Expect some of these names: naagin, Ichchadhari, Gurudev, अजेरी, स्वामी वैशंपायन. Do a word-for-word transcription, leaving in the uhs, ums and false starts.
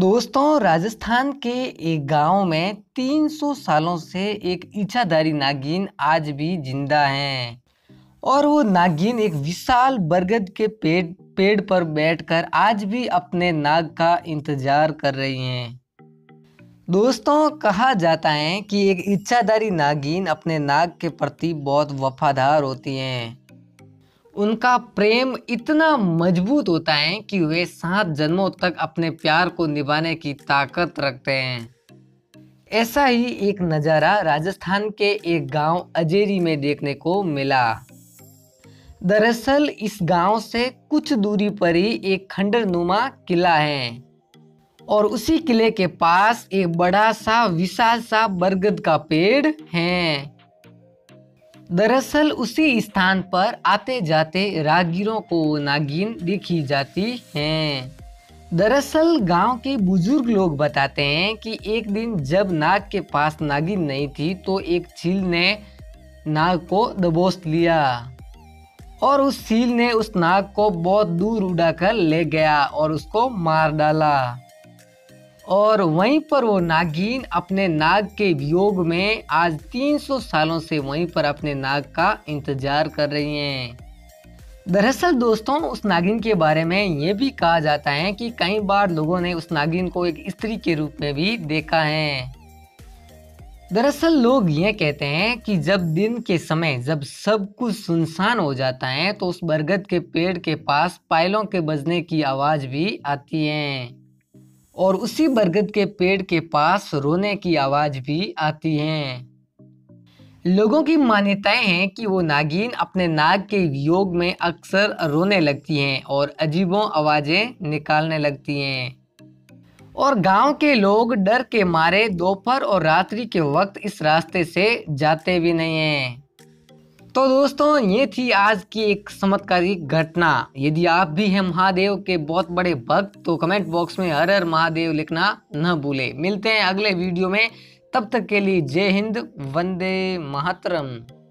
दोस्तों, राजस्थान के एक गांव में तीन सौ सालों से एक इच्छाधारी नागिन आज भी जिंदा है और वो नागिन एक विशाल बरगद के पेड़ पेड़ पर बैठकर आज भी अपने नाग का इंतजार कर रही हैं। दोस्तों, कहा जाता है कि एक इच्छाधारी नागिन अपने नाग के प्रति बहुत वफादार होती हैं। उनका प्रेम इतना मजबूत होता है कि वे सात जन्मों तक अपने प्यार को निभाने की ताकत रखते हैं। ऐसा ही एक नज़ारा राजस्थान के एक गांव अजेरी में देखने को मिला। दरअसल इस गांव से कुछ दूरी पर ही एक खंडरनुमा किला है और उसी किले के पास एक बड़ा सा विशाल सा बरगद का पेड़ है। दरअसल उसी स्थान पर आते जाते राहगीरों को नागिन दिखी जाती हैं। दरअसल गांव के बुजुर्ग लोग बताते हैं कि एक दिन जब नाग के पास नागिन नहीं थी तो एक चील ने नाग को दबोच लिया और उस चील ने उस नाग को बहुत दूर उड़ाकर ले गया और उसको मार डाला और वहीं पर वो नागिन अपने नाग के वियोग में आज तीन सौ सालों से वहीं पर अपने नाग का इंतजार कर रही हैं। दरअसल दोस्तों, उस नागिन के बारे में ये भी कहा जाता है कि कई बार लोगों ने उस नागिन को एक स्त्री के रूप में भी देखा है। दरअसल लोग ये कहते हैं कि जब दिन के समय जब सब कुछ सुनसान हो जाता है तो उस बरगद के पेड़ के पास पायलों के बजने की आवाज़ भी आती है और उसी बरगद के पेड़ के पास रोने की आवाज़ भी आती है। लोगों की मान्यताएं हैं कि वो नागिन अपने नाग के वियोग में अक्सर रोने लगती हैं और अजीबों आवाज़ें निकालने लगती हैं और गांव के लोग डर के मारे दोपहर और रात्रि के वक्त इस रास्ते से जाते भी नहीं हैं। तो दोस्तों, ये थी आज की एक चमत्कारी घटना। यदि आप भी हैं महादेव के बहुत बड़े भक्त तो कमेंट बॉक्स में हर हर महादेव लिखना न भूलें। मिलते हैं अगले वीडियो में, तब तक के लिए जय हिंद, वंदे मातरम।